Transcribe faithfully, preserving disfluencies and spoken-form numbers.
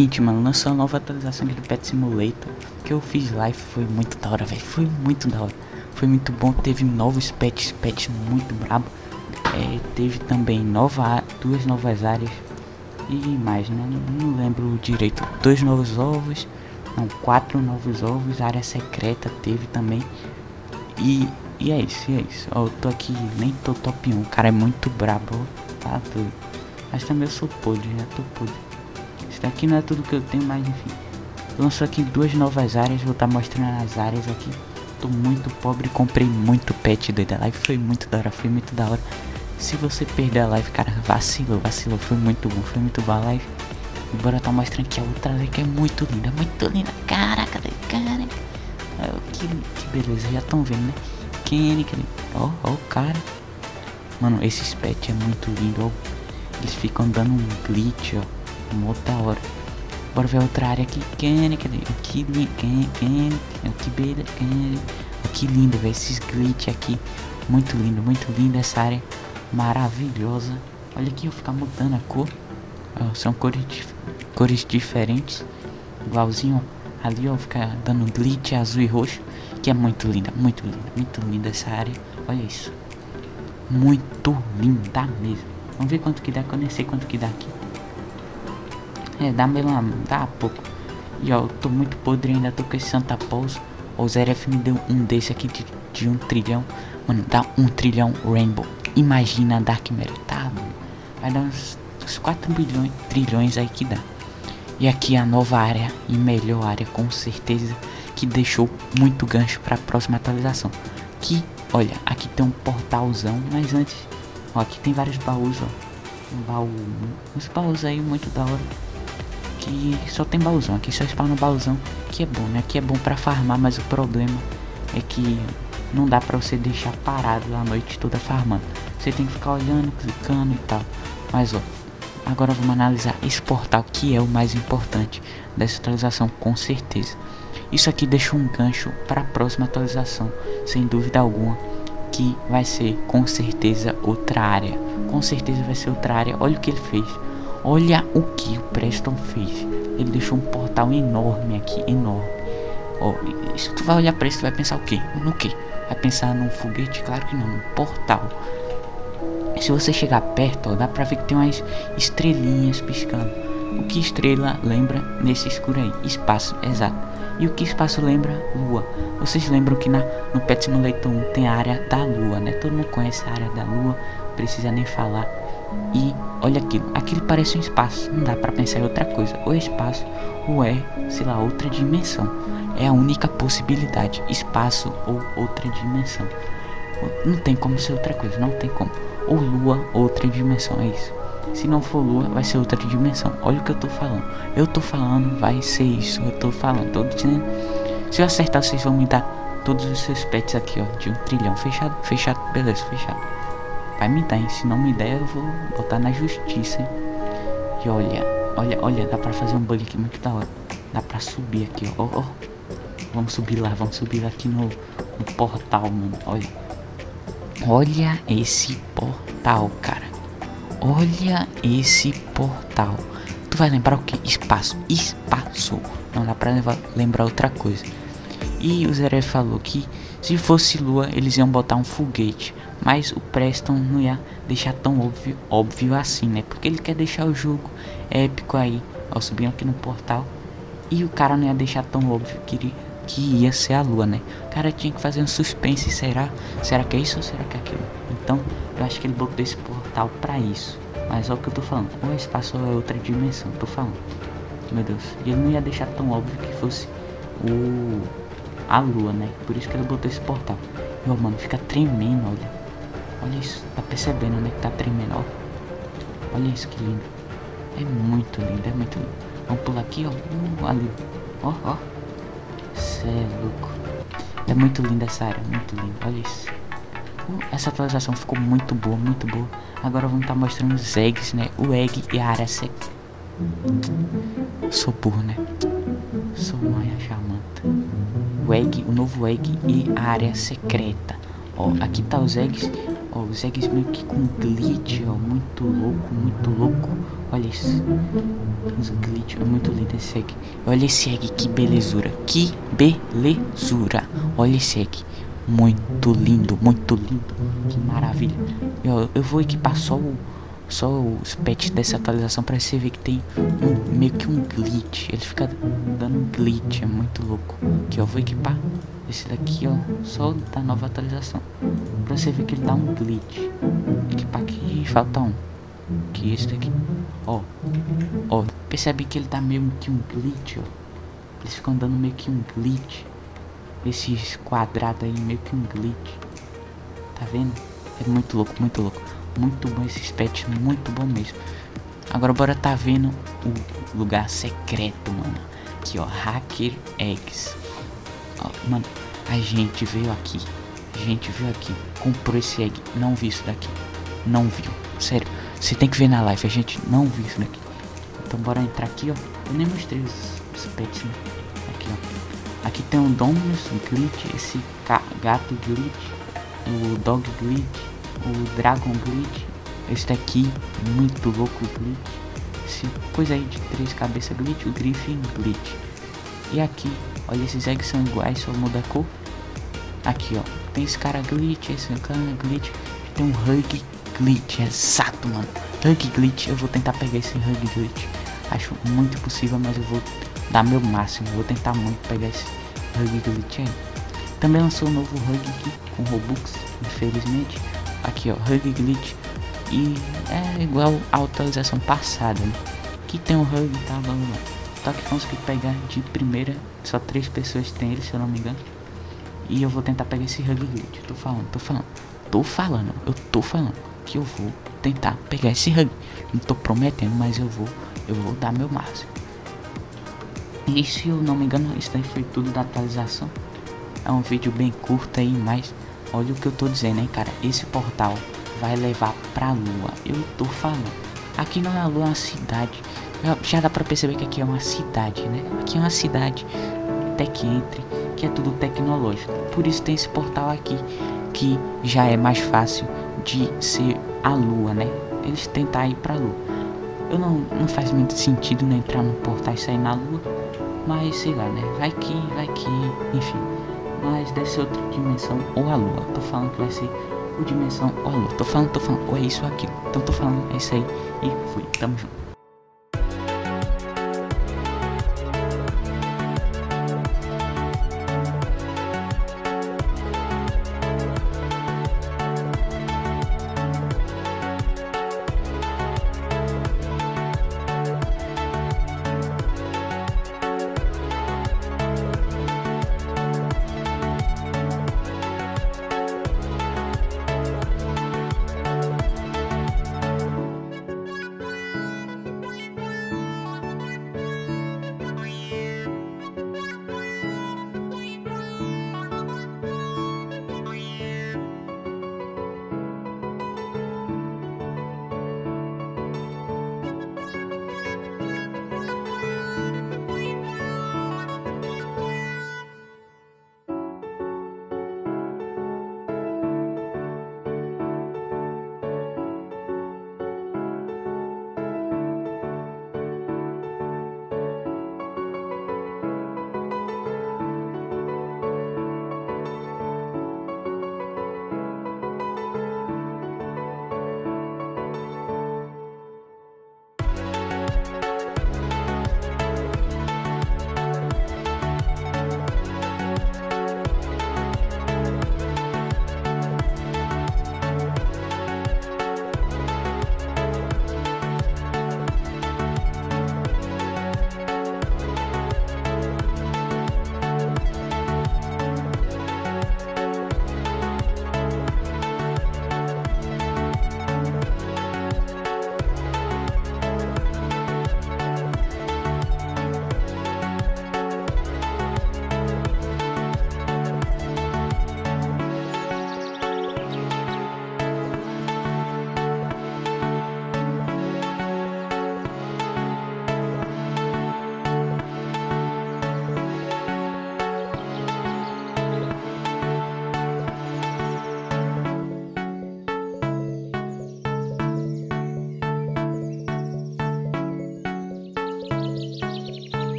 seguinte, mano, lançou a nova atualização de Pet Simulator. Que eu fiz live, foi muito da hora, velho. Foi muito da hora. Foi muito bom. Teve novos pets, pets muito brabo. É, teve também nova, duas novas áreas. E mais, né? Não, não lembro direito. Dois novos ovos. Não, quatro novos ovos. Área secreta teve também. E, e é isso, e é isso. Ó, eu tô aqui, nem tô top um. O cara é muito brabo. Tá doido. Mas também eu sou podre, já tô podre. Isso daqui não é tudo que eu tenho, mas enfim. Lançou aqui duas novas áreas, vou estar tá mostrando as áreas aqui. Tô muito pobre, comprei muito pet doido. A live foi muito da hora, foi muito da hora. Se você perder a live, cara, vacilou, vacilou. Foi muito bom, foi muito boa a live. E bora tá mostrando aqui a outra área que é muito linda, muito linda. Caraca, caraca. Que, que beleza, já estão vendo, né? Quem é, ó, ó o cara. Mano, esses pet é muito lindo, ó. Eles ficam dando um glitch, ó. Uma outra hora. Bora ver outra área aqui. Quem, cadê? Que lindo, quem, quem, que beleza, quem, que lindo, velho. Esses glitch aqui, muito lindo, muito lindo essa área, maravilhosa. Olha aqui, eu ficar mudando a cor. Oh, são cores, cores diferentes, igualzinho ali. Ó, ficar dando glitch azul e roxo, que é muito linda, muito linda, muito linda essa área. Olha isso, muito linda mesmo. Vamos ver quanto que dá, que eu nem sei quanto que dá aqui. É, dá mesmo, dá pouco. E ó, eu tô muito podre ainda, tô com esse Santa Paus. O Zerf me deu um desse aqui de, de um trilhão. Mano, dá um trilhão Rainbow. Imagina a Dark Mirror, tá? Mano? Vai dar uns, uns quatro bilhões, trilhões aí que dá. E aqui a nova área e melhor área, com certeza, que deixou muito gancho pra próxima atualização. Que, olha, aqui tem um portalzão, mas antes... Ó, aqui tem vários baús, ó. Um baú... Uns baús aí muito da hora. Que só tem baúzão, aqui só spawna baúzão, que é bom, né? Que é bom pra farmar, mas o problema é que não dá pra você deixar parado a noite toda farmando. Você tem que ficar olhando, clicando e tal. Mas ó, agora vamos analisar esse portal, que é o mais importante dessa atualização, com certeza. Isso aqui deixa um gancho pra próxima atualização, sem dúvida alguma, que vai ser com certeza outra área. Com certeza vai ser outra área, olha o que ele fez. Olha o que o Preston fez. Ele deixou um portal enorme aqui, enorme. Ó, se tu vai olhar pra isso, tu vai pensar o quê? No quê? Vai pensar num foguete? Claro que não, num portal. Se você chegar perto, ó, dá pra ver que tem umas estrelinhas piscando. O que estrela lembra nesse escuro aí? Espaço, exato. E o que espaço lembra? Lua. Vocês lembram que na, no Pet Simulator um tem a área da lua, né? Todo mundo conhece a área da lua, precisa nem falar. E olha aquilo, aquilo parece um espaço, não dá pra pensar em outra coisa. Ou é espaço, ou é, sei lá, outra dimensão. É a única possibilidade, espaço ou outra dimensão. Não tem como ser outra coisa, não tem como. Ou lua, outra dimensão, é isso. Se não for lua, vai ser outra dimensão. Olha o que eu tô falando, eu tô falando, vai ser isso, eu tô falando, tô dizendo. Se eu acertar, vocês vão me dar todos os seus pets aqui, ó, de um trilhão, fechado, fechado, beleza, fechado. Vai me dar, hein? Se não me der, eu vou botar na justiça, hein? E olha, olha, olha, dá pra fazer um bug aqui muito da hora. Dá pra subir aqui, ó, ó, ó. Vamos subir lá, vamos subir lá aqui no, no portal, mano. Olha, olha esse portal, cara. Olha esse portal. Tu vai lembrar o que? Espaço, espaço. Não dá pra levar, lembrar outra coisa. E o Zeré falou que se fosse lua, eles iam botar um foguete. Mas o Preston não ia deixar tão óbvio, óbvio assim, né? Porque ele quer deixar o jogo épico aí. Ó, subindo aqui no portal. E o cara não ia deixar tão óbvio que, ele, que ia ser a lua, né? O cara tinha que fazer um suspense. Será? Será que é isso ou será que é aquilo? Então, eu acho que ele botou esse portal pra isso. Mas olha o que eu tô falando. Ou é espaço ou é outra dimensão. Tô falando. Meu Deus. Ele não ia deixar tão óbvio que fosse o... a lua, né? Por isso que ele botou esse portal. Meu mano, fica tremendo, olha. Olha isso, tá percebendo, né, que tá tremendo, ó. Olha isso, que lindo. É muito lindo, é muito lindo. Vamos pular aqui, ó, uh, ali. Ó, ó. Cê é louco. É muito linda essa área, muito linda, olha isso. uh, Essa atualização ficou muito boa, muito boa. Agora vamos tá mostrando os eggs, né. O egg e a área seca. Sou burro, né. Sou mãe chamanta. O egg, o novo egg e a área secreta. Ó, aqui tá os eggs. Ó, os eggs meio que com glitch, ó, muito louco, muito louco. Olha isso. Os glitch, ó, muito lindo esse egg. Olha esse egg, que belezura, que belezura. Olha esse egg, muito lindo, muito lindo. Que maravilha. E, ó, eu vou equipar só o... só os pets dessa atualização pra você ver que tem um, meio que um glitch. Ele fica dando um glitch, é muito louco. Aqui, ó, vou equipar esse daqui, ó, só da nova atualização, pra você ver que ele dá um glitch. Equipar aqui, falta um. Que esse daqui, ó, ó, percebe que ele dá meio que um glitch, ó. Eles ficam dando meio que um glitch. Esses quadrados aí, meio que um glitch. Tá vendo? É muito louco, muito louco. Muito bom esses pets, muito bom mesmo. Agora bora tá vendo o lugar secreto, mano. Aqui, ó, Hacker Eggs. Ó, mano, a gente veio aqui. A gente veio aqui, comprou esse egg. Não vi isso daqui, não viu. Sério, você tem que ver na live, a gente não viu isso daqui. Então bora entrar aqui, ó. Eu nem mostrei os, os pets, né? Aqui, ó. Aqui tem um Dominus, um Glitch, esse gato Glitch, o Dog Glitch, o Dragon Glitch, esse daqui, muito louco Glitch, esse coisa aí de três cabeças Glitch, o Griffin Glitch. E aqui, olha, esses eggs são iguais, só muda a cor. Aqui, ó, tem esse cara Glitch, esse cara Glitch, tem um Hug Glitch, exato, mano. Hug Glitch, eu vou tentar pegar esse Hug Glitch, acho muito impossível, mas eu vou dar meu máximo, vou tentar muito pegar esse Hug Glitch aí. Também lançou um novo Hug aqui, com Robux, infelizmente. Aqui, ó, Hug Glitch, e é igual a atualização passada, né? Que tem o Hug, tá, vamos lá. Só que consegui pegar de primeira, só três pessoas tem ele, se eu não me engano. E eu vou tentar pegar esse Hug Glitch, tô falando, tô falando, tô falando, eu tô falando que eu vou tentar pegar esse Hug. Não tô prometendo, mas eu vou, eu vou dar meu máximo. E se eu não me engano, isso daí foi tudo da atualização. É um vídeo bem curto aí, mas... olha o que eu tô dizendo, hein, cara. Esse portal vai levar pra lua. Eu tô falando. Aqui não é a lua, é uma cidade. Já dá pra perceber que aqui é uma cidade, né? Aqui é uma cidade. Até que entre. Que é tudo tecnológico. Por isso tem esse portal aqui. Que já é mais fácil de ser a lua, né? Eles tentar ir pra lua. Eu não, não faz muito sentido, né, entrar no portal e sair na lua. Mas sei lá, né? Vai que, vai que, enfim. Mas deve ser outra dimensão ou a lua. Tô falando que vai ser o dimensão ou a lua. Tô falando, tô falando, ou é isso ou aquilo. Então tô falando, é isso aí. E fui, tamo junto.